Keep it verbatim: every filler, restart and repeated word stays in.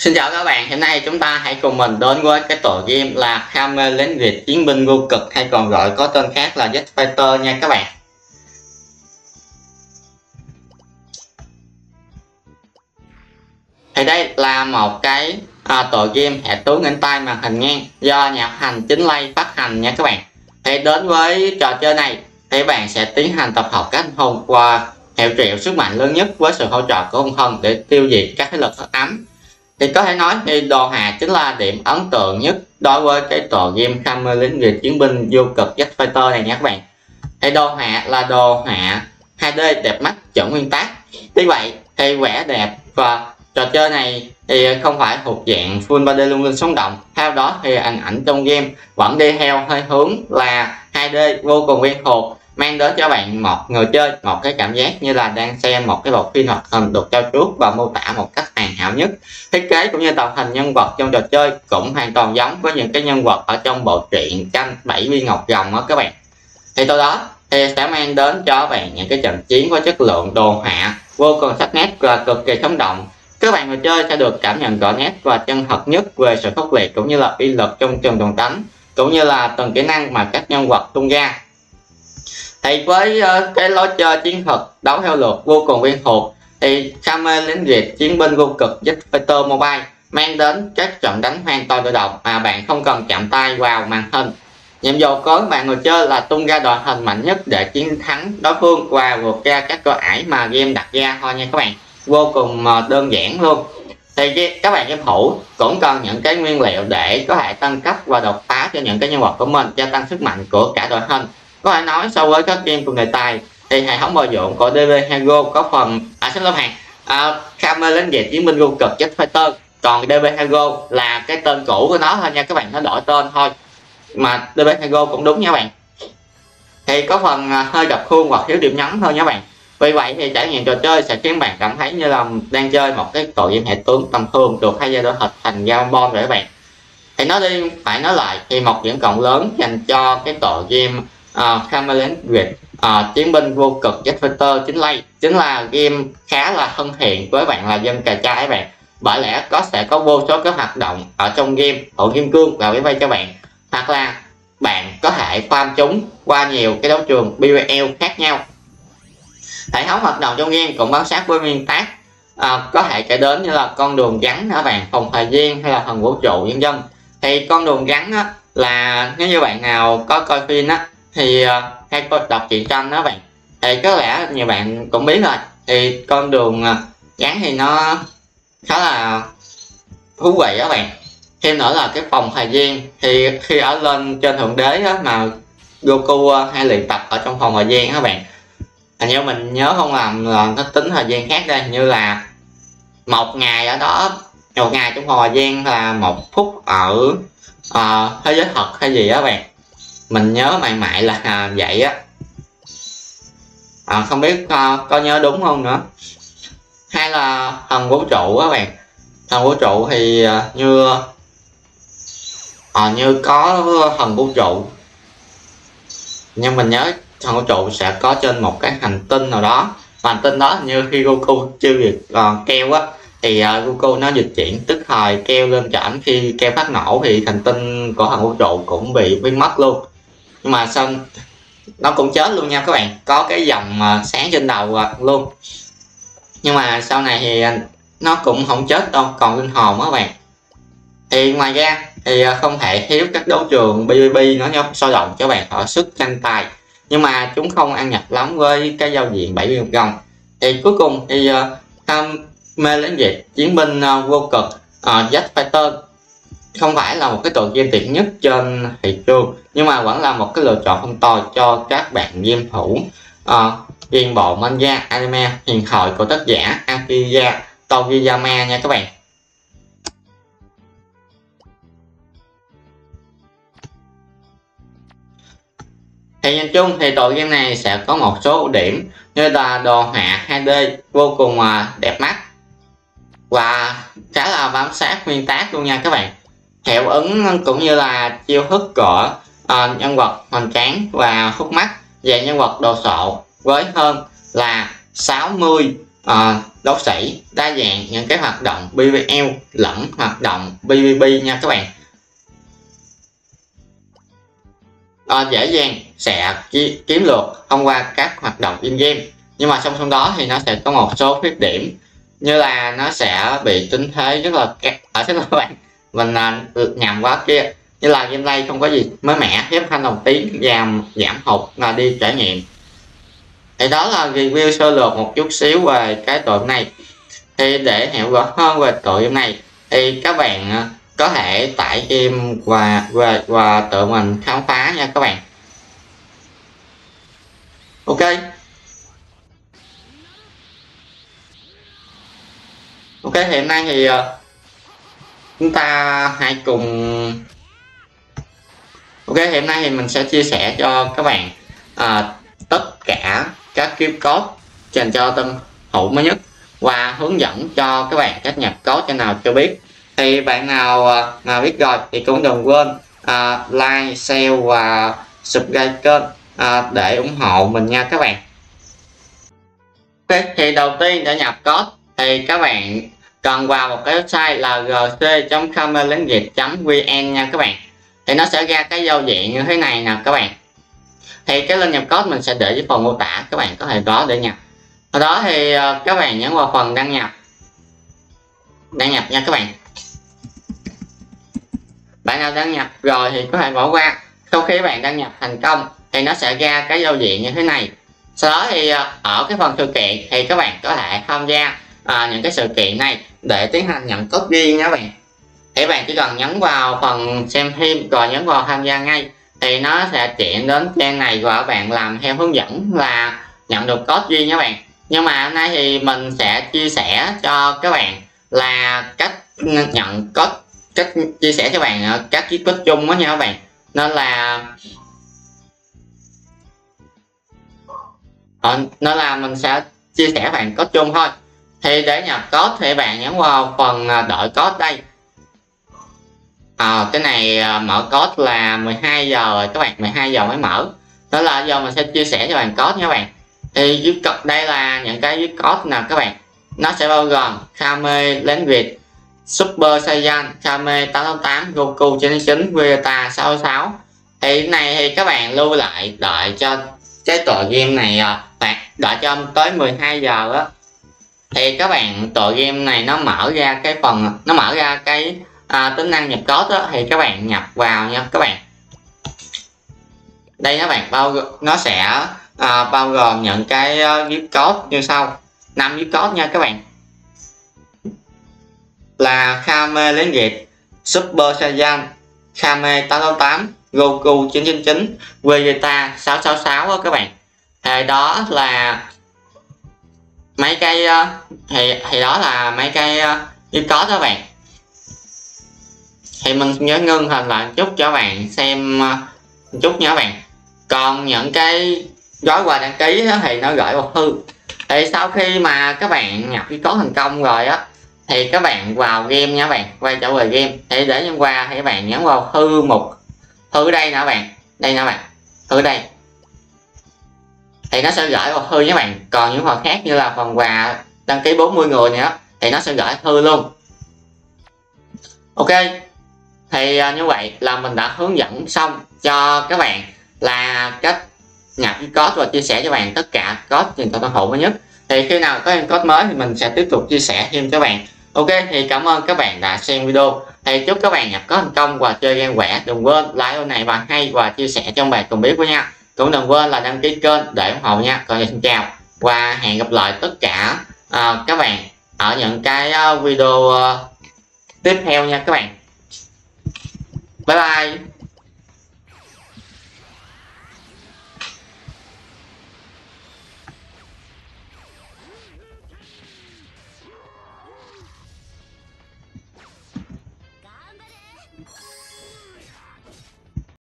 Xin chào các bạn, hôm nay chúng ta hãy cùng mình đến với cái tựa game là Kame Legend Chiến Binh Vô Cực, hay còn gọi có tên khác là Z Fighter nha các bạn. Thì đây là một cái à, tựa game hệ tướng hình tay màn hình ngang do nhà hành chính lay phát hành nha các bạn. Thì đến với trò chơi này thì bạn sẽ tiến hành tập hợp các anh hùng và hiệu triệu sức mạnh lớn nhất với sự hỗ trợ của ông thần để tiêu diệt các thế lực hắc ám. Thì có thể nói thì đồ họa chính là điểm ấn tượng nhất đối với cái tựa game Kame Legend Chiến Binh Vô Cực Z Fighter này nha các bạn. Thì đồ họa là đồ họa hai D đẹp mắt chuẩn nguyên tác. Tuy vậy thì vẽ đẹp và trò chơi này thì không phải thuộc dạng full ba D lung linh sống động. Theo đó thì hình ảnh trong game vẫn đi theo hơi hướng là hai D vô cùng quen thuộc, mang đến cho bạn một người chơi một cái cảm giác như là đang xem một cái bộ phim hoạt hình được trao chuốt và mô tả một cách hoàn hảo nhất. Thiết kế cũng như tạo hình nhân vật trong trò chơi cũng hoàn toàn giống với những cái nhân vật ở trong bộ truyện Tranh Bảy Viên Ngọc Rồng đó các bạn. Thì từ đó thì sẽ mang đến cho bạn những cái trận chiến có chất lượng đồ họa vô cùng sắc nét và cực kỳ sống động. Các bạn người chơi sẽ được cảm nhận rõ nét và chân thật nhất về sự khốc liệt cũng như là uy lực trong từng đòn đánh, cũng như là từng kỹ năng mà các nhân vật tung ra. Thì với uh, cái lối chơi chiến thuật đấu theo lượt vô cùng quen thuộc thì Kame Legend Chiến Binh Vô Cực Z Fighter Mobile mang đến các trận đánh hoàn toàn tự động mà bạn không cần chạm tay vào màn hình. Nhiệm vụ của bạn người chơi là tung ra đội hình mạnh nhất để chiến thắng đối phương và vượt ra các cửa ải mà game đặt ra thôi nha các bạn. Vô cùng đơn giản luôn. Thì các bạn game thủ cũng cần những cái nguyên liệu để có thể tăng cấp và đột phá cho những cái nhân vật của mình, gia tăng sức mạnh của cả đội hình. Có thể nói so với các game cùng đề tài thì hệ thống bồi dưỡng của db hago có phần à xin lỗi hàng à, Kame Legend Chiến Binh Vô Cực Z Fighter, còn db hago là cái tên cũ của nó thôi nha các bạn, nó đổi tên thôi mà db hago cũng đúng nha bạn. Thì có phần à, hơi đập khuôn hoặc thiếu điểm nhấn thôi nha bạn. Vì vậy thì trải nghiệm trò chơi sẽ khiến bạn cảm thấy như là đang chơi một cái tựa game hệ tướng tầm thường được thay ra đổi hình thành game bom rồi các bạn. Thì nói đi phải nói lại thì một điểm cộng lớn dành cho cái tựa game Uh, Kame Legend uh, Chiến Binh Vô Cực Z Fighter chính là chính là game khá là thân thiện với bạn là dân cà trai bạn, bởi lẽ có sẽ có vô số các hoạt động ở trong game hộ kim cương vào máy bay cho bạn, hoặc là bạn có thể farm chúng qua nhiều cái đấu trường pê vê lờ khác nhau. Hệ thống hoạt động trong game cũng bám sát với nguyên tác, uh, có thể kể đến như là con đường rắn hả bạn, phòng thời gian hay là thần vũ trụ nhân dân. Thì con đường rắn á, là nếu như bạn nào có coi phim á thì uh, hay đọc truyện tranh đó bạn, thì có lẽ nhiều bạn cũng biết rồi. Thì con đường uh, rắn thì nó khá là thú vị đó bạn. Thêm nữa là cái phòng thời gian, thì khi ở lên trên thượng đế đó, mà Goku uh, hay luyện tập ở trong phòng thời gian đó bạn. Hình như mình nhớ không làm là nó tính thời gian khác đây, như là một ngày ở đó, một ngày trong phòng thời gian là một phút ở uh, thế giới thật hay gì đó bạn, mình nhớ mãi mãi là à, vậy á à, không biết à, có nhớ đúng không nữa. Hay là thần vũ trụ á bạn, thần vũ trụ thì à, như à, như có thần vũ trụ, nhưng mình nhớ thần vũ trụ sẽ có trên một cái hành tinh nào đó, và hành tinh đó như khi Goku chưa được à, keo á thì à, Goku nó dịch chuyển tức thời keo lên trển, khi keo phát nổ thì hành tinh của thần vũ trụ cũng bị biến mất luôn. Nhưng mà xong nó cũng chết luôn nha các bạn, có cái dòng sáng trên đầu luôn. Nhưng mà sau này thì nó cũng không chết đâu, còn linh hồn các bạn. Thì ngoài ra thì không thể thiếu các đấu trường pê vê pê nó nhóc sôi động cho bạn thỏa sức tranh tài, nhưng mà chúng không ăn nhập lắm với cái giao diện bảy viên gồng. Thì cuối cùng thì Kame Legend Chiến Binh Vô Cực Z Fighter không phải là một cái tựa game tiện nhất trên thị trường, nhưng mà vẫn là một cái lựa chọn không tồi cho các bạn game thủ game uh, bộ manga anime huyền thoại của tác giả Akira Toriyama nha các bạn. Thì nhìn chung thì tựa game này sẽ có một số ưu điểm như là đồ họa hai D vô cùng uh, đẹp mắt và khá là bám sát nguyên tác luôn nha các bạn. Hiệu ứng cũng như là chiêu thức của uh, nhân vật hoành tráng và hút mắt về nhân vật đồ sộ với hơn là 60 à, đấu sĩ đa dạng những cái hoạt động pê vê lờ lẫn hoạt động pê vê pê nha các bạn. À, dễ dàng sẽ ki kiếm lược thông qua các hoạt động in game, nhưng mà song song đó thì nó sẽ có một số khuyết điểm, như là nó sẽ bị tính thế rất là ở các bạn mình à, nhầm quá kia, như là gameplay không có gì mới mẻ, ghép thanh đồng tiếng giảm giảm hụt là đi trải nghiệm. Thì đó là review sơ lược một chút xíu về cái tựa này. Thì để hiểu rõ hơn về tựa game này thì các bạn có thể tải game và và và tự mình khám phá nha các bạn. Ok. Ok, hiện nay thì chúng ta hãy cùng Ok, hiện nay thì mình sẽ chia sẻ cho các bạn à, tất cả các kiếm code dành cho tân thủ mới nhất và hướng dẫn cho các bạn cách nhập code cho nào chưa biết. Thì bạn nào mà biết rồi thì cũng đừng quên uh, like, share và subscribe kênh uh, để ủng hộ mình nha các bạn. Okay, thì đầu tiên để nhập code thì các bạn cần vào một cái website là gc chấm kamelegend chấm vn nha các bạn. Thì nó sẽ ra cái giao diện như thế này nè các bạn. Thì cái link nhập code mình sẽ để dưới phần mô tả, các bạn có thể đó để nhập. Ở đó thì uh, các bạn nhấn vào phần đăng nhập, đăng nhập nha các bạn. Bạn nào đăng nhập rồi thì có thể bỏ qua. Sau khi bạn đăng nhập thành công thì nó sẽ ra cái giao diện như thế này. Sau đó thì ở cái phần sự kiện thì các bạn có thể tham gia à, những cái sự kiện này để tiến hành nhận code riêng nha các bạn. Thì bạn chỉ cần nhấn vào phần xem thêm rồi nhấn vào tham gia ngay thì nó sẽ chuyển đến trang này và bạn làm theo hướng dẫn là nhận được code riêng nha các bạn. Nhưng mà hôm nay thì mình sẽ chia sẻ cho các bạn là cách nhận code, cách chia sẻ cho bạn các chiếc code chung đó nha các bạn. Nên là Nên là mình sẽ chia sẻ với bạn code chung thôi. Thì để nhập code thì bạn nhấn vào phần đợi code đây. à, Cái này mở code là mười hai giờ rồi các bạn, mười hai giờ mới mở. Đó là giờ mình sẽ chia sẻ cho bạn code nha các bạn. Thì dưới code đây là những cái dưới code nào các bạn. Nó sẽ bao gồm Kame Legend, Super Saiyan, Kame tám tám tám, Goku chín chín, Vegeta sáu sáu. Thì này thì các bạn lưu lại đợi cho cái tựa game này, bạn đợi cho tới mười hai giờ á thì các bạn tựa game này nó mở ra cái phần, nó mở ra cái à, tính năng nhập code á, thì các bạn nhập vào nha các bạn. Đây các bạn bao nó sẽ à, bao gồm những cái zip code như sau, năm zip code nha các bạn. Là Kame Legend, Super Saiyan, Kame tám tám tám, Goku chín chín chín, Vegeta sáu sáu sáu đó các bạn. Thì đó là mấy cái thì thì đó là mấy cái zip code các bạn. Thì mình nhớ ngưng hình lại một chút cho các bạn xem một chút nha các bạn. Còn những cái gói quà đăng ký đó, thì nó gửi một thư. Thì sau khi mà các bạn nhập zip code thành công rồi á thì các bạn vào game nha các bạn, quay trở về game. Thì để nhấn qua thì các bạn nhấn vào thư mục, thư đây nè các bạn, đây nè các bạn, thư đây. Thì nó sẽ gửi vào thư nha các bạn. Còn những phần khác như là phần quà đăng ký bốn mươi người nữa thì nó sẽ gửi thư luôn. Ok. Thì như vậy là mình đã hướng dẫn xong cho các bạn là cách nhập code và chia sẻ cho bạn tất cả code dành cho tân thủ mới nhất. Thì khi nào có code mới thì mình sẽ tiếp tục chia sẻ thêm các bạn. Ok, thì cảm ơn các bạn đã xem video. Thì chúc các bạn nhập code thành công và chơi game khỏe. Đừng quên like video này và hay và chia sẻ cho bạn cùng biết với nha. Cũng đừng quên là đăng ký kênh để ủng hộ nha. Còn xin chào và hẹn gặp lại tất cả uh, các bạn ở những cái uh, video uh, tiếp theo nha các bạn. Bye bye.